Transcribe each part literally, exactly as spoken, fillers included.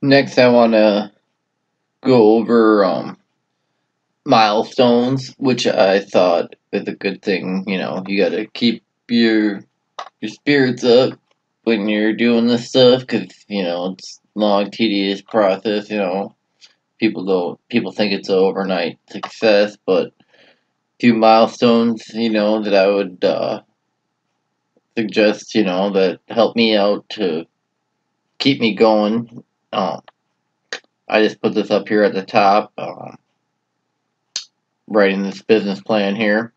Next, I want to go over um, milestones, which I thought is a good thing. You know, you got to keep your your spirits up when you're doing this stuff, because, you know, it's a long, tedious process. You know, people don't people think it's an overnight success, but few milestones, you know, that I would uh, suggest, you know, that help me out to keep me going. Um, I just put this up here at the top, uh, writing this business plan here,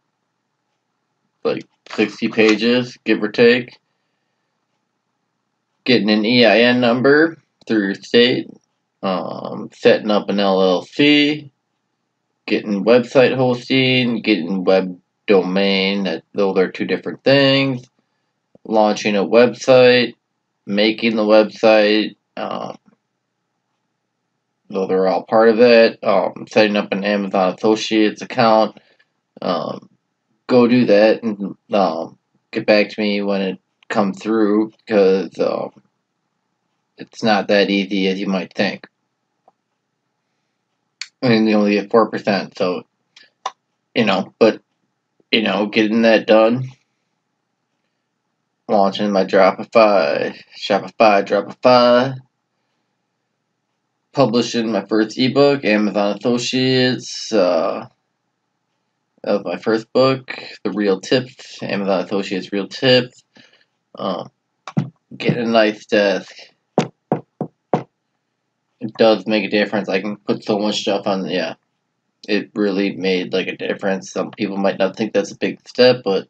like sixty pages, give or take, getting an E I N number through your state, um, setting up an L L C, getting website hosting, getting web domain, that, those are two different things, launching a website, making the website, um, though they're all part of it. Um, setting up an Amazon Associates account. Um, go do that and um, get back to me when it comes through, because um, it's not that easy as you might think. And you only get four percent, so, you know, but, you know, getting that done. Launching my Dropify, Shopify, Dropify. Publishing my first ebook, Amazon Associates. Uh, that was my first book, The Real Tips, Amazon Associates Real Tips. Um, getting a nice desk. It does make a difference. I can put so much stuff on. Yeah, it really made like a difference. Some people might not think that's a big step, but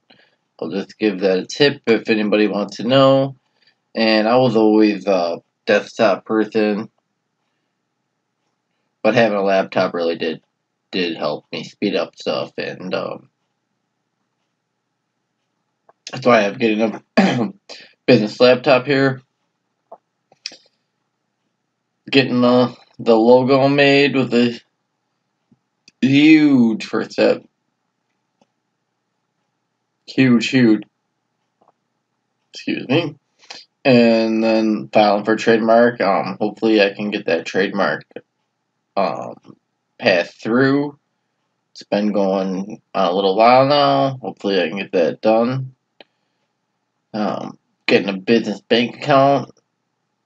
I'll just give that a tip if anybody wants to know. And I was always a desktop person, but having a laptop really did did help me speed up stuff, and um, that's why I'm getting a business laptop here. Getting the the logo made was a huge first step. Huge, huge. Excuse me. And then filing for trademark. Um, hopefully I can get that trademark um pass through. It's been going on a little while now. Hopefully I can get that done. Um, getting a business bank account,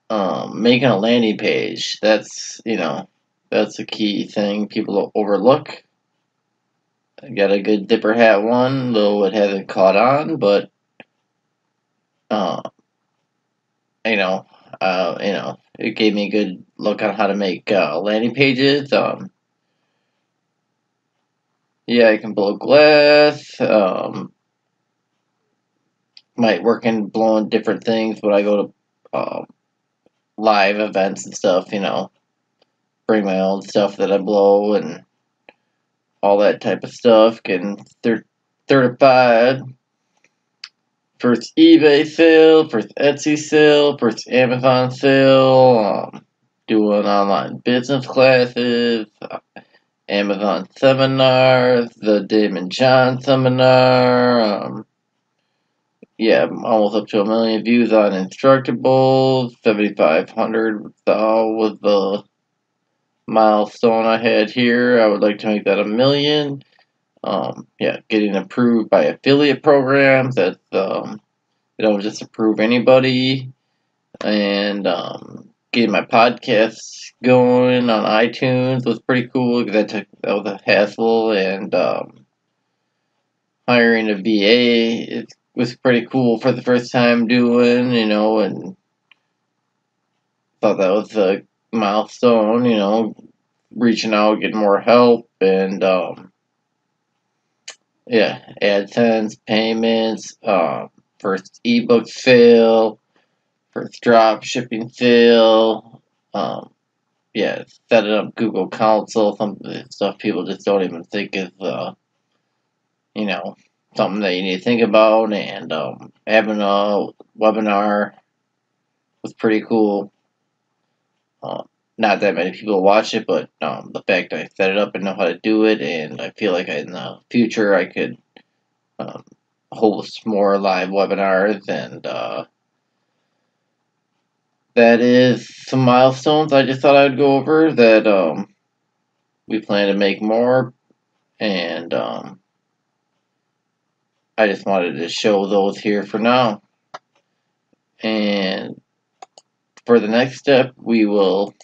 um, making a landing page. That's, you know, that's a key thing people overlook. I got a good dipper hat one, though it hasn't caught on, but uh, you know, uh, you know, it gave me a good look on how to make uh, landing pages. Um, yeah, I can blow glass. Um, might work in blowing different things when I go to uh, live events and stuff. You know, bring my own stuff that I blow and all that type of stuff. Getting certified. First eBay sale, first Etsy sale, first Amazon sale, um, doing online business classes, uh, Amazon seminars, the Damon John seminar, um, yeah, I'm almost up to a million views on Instructables, seventy-five hundred uh, was the milestone I had here. I would like to make that a million. Um, yeah, getting approved by affiliate programs that, um, you don't just approve anybody, and, um, getting my podcasts going on iTunes was pretty cool, because that took, that was a hassle, and, um, hiring a V A, it was pretty cool for the first time doing, you know, and thought that was a milestone, you know, reaching out, getting more help, and, um, yeah, AdSense, payments, um, first ebook sale, first drop shipping sale, um, yeah, setting up Google console, some stuff people just don't even think is, uh, you know, something that you need to think about, and, um, having a webinar was pretty cool. Um, not that many people watch it, but um, the fact that I set it up and know how to do it, and I feel like in the future I could um, host more live webinars and uh, that is some milestones I just thought I would go over that um, we plan to make more, and um, I just wanted to show those here for now. And for the next step, we will